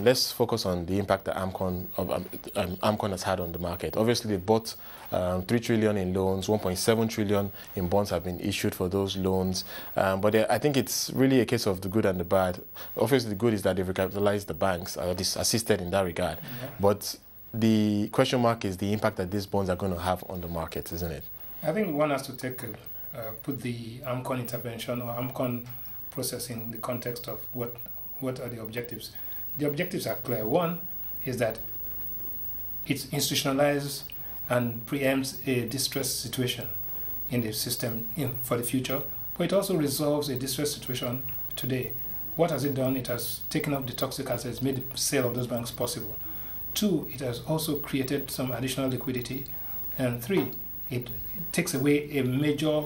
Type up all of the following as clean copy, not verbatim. Let's focus on the impact that AMCON has had on the market. Obviously, they bought 3 trillion in loans, 1.7 trillion in bonds have been issued for those loans. But I think it's really a case of the good and the bad. Obviously, the good is that they've recapitalized the banks, or at least assisted in that regard. Mm-hmm. But the question mark is the impact that these bonds are going to have on the market, isn't it? I think one has to take put the AMCON intervention or AMCON process in the context of what are the objectives. The objectives are clear. One is that it institutionalizes and preempts a distress situation in the system for the future, but it also resolves a distress situation today. What has it done? It has taken up the toxic assets, made the sale of those banks possible. Two, it has also created some additional liquidity. And three, it takes away a major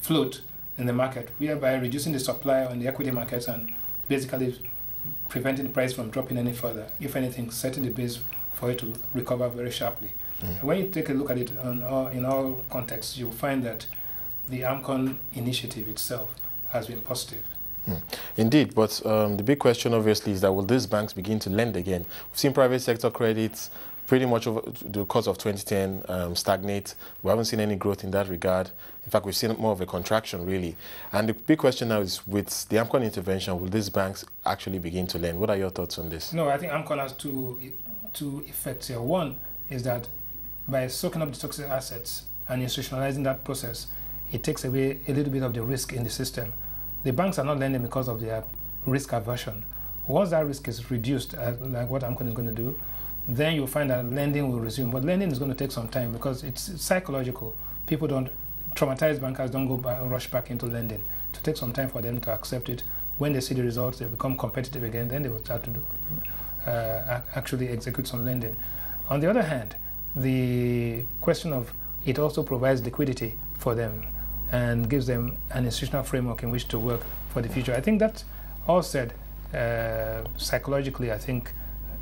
float in the market, whereby reducing the supply on the equity markets and basically preventing the price from dropping any further, if anything, setting the base for it to recover very sharply. Mm. When you take a look at it in all contexts, you'll find that the AMCON initiative itself has been positive. Mm. Indeed, but the big question obviously is that will these banks begin to lend again? We've seen private sector credits pretty much over the course of 2010 stagnate. We haven't seen any growth in that regard. In fact, we've seen more of a contraction, really. And the big question now is, with the AMCON intervention, will these banks actually begin to lend? What are your thoughts on this? No, I think AMCON has two effects here. One is that by soaking up the toxic assets and institutionalizing that process, it takes away a little bit of the risk in the system. The banks are not lending because of their risk aversion. Once that risk is reduced, like what AMCON is going to do, then you'll find that lending will resume. But lending is going to take some time because it's psychological. People don't, traumatized bankers don't rush back into lending. It'll take some time for them to accept it. When they see the results, they become competitive again, then they will start to actually execute some lending. On the other hand, the question of it also provides liquidity for them and gives them an institutional framework in which to work for the future. I think that all said, psychologically, I think,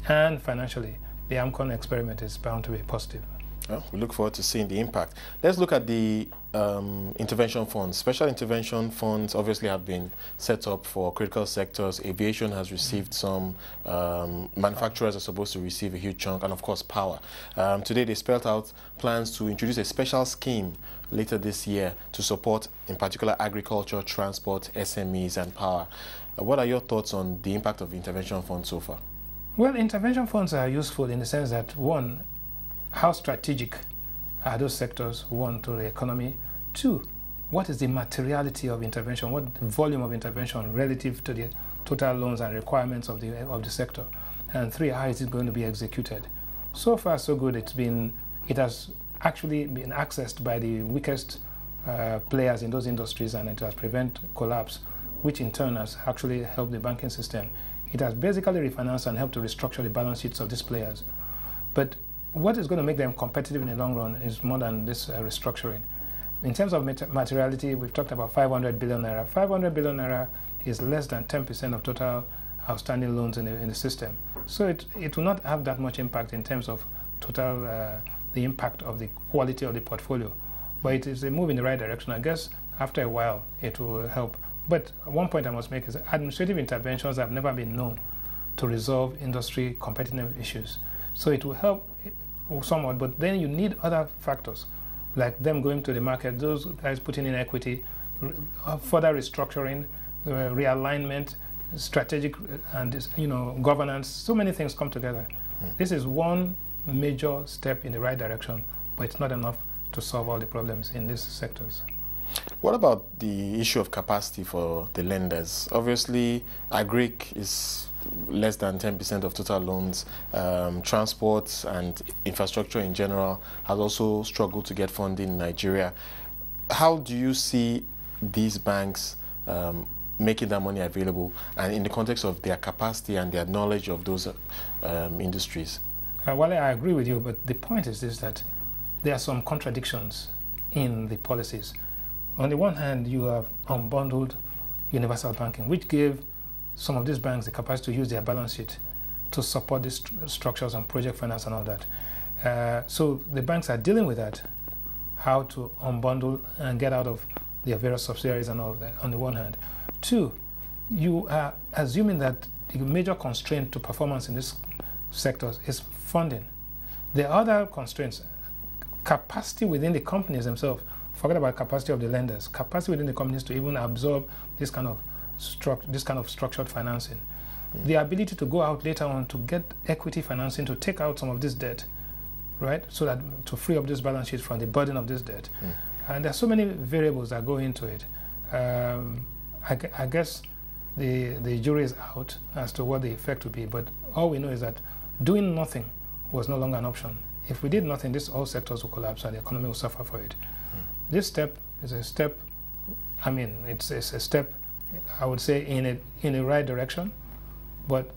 and financially, the AMCON experiment is bound to be positive. Well, we look forward to seeing the impact. Let's look at the intervention funds. Special intervention funds obviously have been set up for critical sectors. Aviation has received some. Manufacturers are supposed to receive a huge chunk, and of course power. Today they spelled out plans to introduce a special scheme later this year to support, in particular, agriculture, transport, SMEs, and power. What are your thoughts on the impact of the intervention funds so far? Well, intervention funds are useful in the sense that, one, how strategic are those sectors, one, to the economy? Two, what is the materiality of intervention? What volume of intervention relative to the total loans and requirements of the sector? And three, how is it going to be executed? So far, so good. It has actually been accessed by the weakest players in those industries, and it has prevented collapse, which in turn has actually helped the banking system. It has basically refinanced and helped to restructure the balance sheets of these players. But what is going to make them competitive in the long run is more than this restructuring. In terms of materiality, we've talked about 500 billion naira. 500 billion naira is less than 10% of total outstanding loans in the system. So it will not have that much impact in terms of total, the impact of the quality of the portfolio. But it is a move in the right direction. I guess after a while, it will help. But one point I must make is administrative interventions have never been known to resolve industry competitive issues. So it will help somewhat, but then you need other factors, like them going to the market, those guys putting in equity, further restructuring, realignment, strategic and governance. So many things come together. Mm. This is one major step in the right direction, but it's not enough to solve all the problems in these sectors. What about the issue of capacity for the lenders? Obviously, Agric is less than 10% of total loans. Transport and infrastructure in general has also struggled to get funding in Nigeria. How do you see these banks making that money available, and in the context of their capacity and their knowledge of those industries? Well, I agree with you, but the point is this, that there are some contradictions in the policies. On the one hand, you have unbundled universal banking, which gave some of these banks the capacity to use their balance sheet to support these structures and project finance and all that. So the banks are dealing with that, how to unbundle and get out of their various subsidiaries and all of that, on the one hand. Two, you are assuming that the major constraint to performance in these sectors is funding. The other constraints, capacity within the companies themselves, forget about capacity of the lenders, capacity within the companies to even absorb this kind of structured financing. The ability to go out later on to get equity financing to take out some of this debt, right? So that to free up this balance sheet from the burden of this debt. And there are so many variables that go into it. I guess the jury is out as to what the effect would be, but all we know is that doing nothing was no longer an option. If we did nothing, these all sectors will collapse and the economy will suffer for it. This step is a step, I mean, it's a step, I would say, in a right direction, but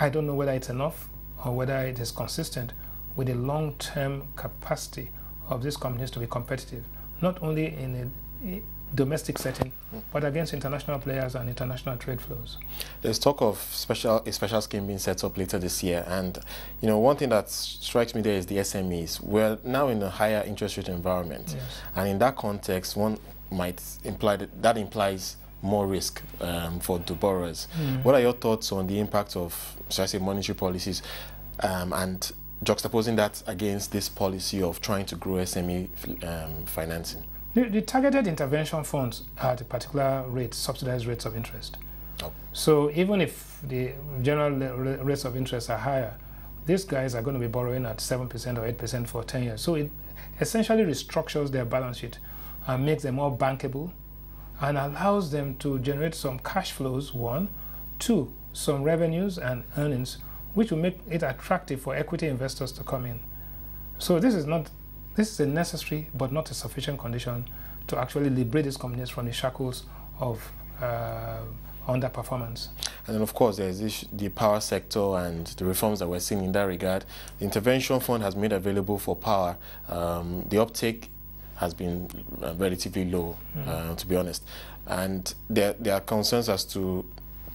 I don't know whether it's enough or whether it is consistent with the long-term capacity of these companies to be competitive, not only in a domestic setting, but against international players and international trade flows. There's talk of a special scheme being set up later this year, and you know, one thing that strikes me there is the SMEs. We're now in a higher interest rate environment, yes, and in that context, one might imply that implies more risk for the borrowers. What are your thoughts on the impact of, should I say, monetary policies, and juxtaposing that against this policy of trying to grow SME financing? The targeted intervention funds are at particular rates, subsidized rates of interest. So even if the general rates of interest are higher, these guys are going to be borrowing at 7% or 8% for 10 years. So it essentially restructures their balance sheet and makes them more bankable and allows them to generate some cash flows, one, two, some revenues and earnings, which will make it attractive for equity investors to come in. So this is a necessary but not a sufficient condition to actually liberate these companies from the shackles of underperformance. And then, of course, there's the power sector and the reforms that we're seeing in that regard. The intervention fund has made available for power. The uptake has been relatively low, to be honest. And there are concerns as to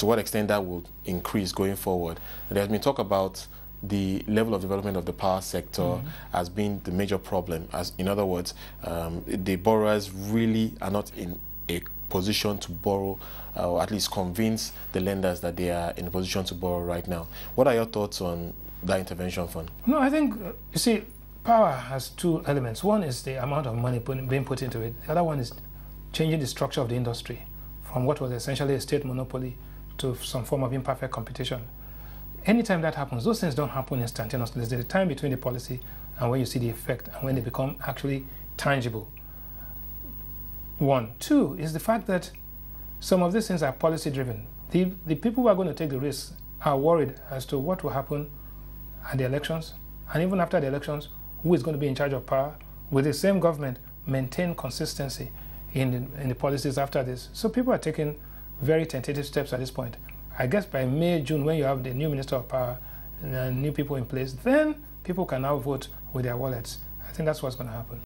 what extent that will increase going forward. There's been talk about the level of development of the power sector as being the major problem. As in other words, the borrowers really are not in a position to borrow, or at least convince the lenders that they are in a position to borrow right now. What are your thoughts on that intervention fund? No, I think, you see, power has two elements. One is the amount of money being put into it. The other one is changing the structure of the industry from what was essentially a state monopoly to some form of imperfect competition. Anytime that happens, those things don't happen instantaneously. There's a time between the policy and when you see the effect and when they become actually tangible. One. Two is the fact that some of these things are policy driven. The people who are going to take the risks are worried as to what will happen at the elections, and even after the elections, who is going to be in charge of power. Will the same government maintain consistency in the policies after this? So people are taking very tentative steps at this point. I guess by May, June, when you have the new Minister of Power and new people in place, then people can now vote with their wallets. I think that's what's going to happen.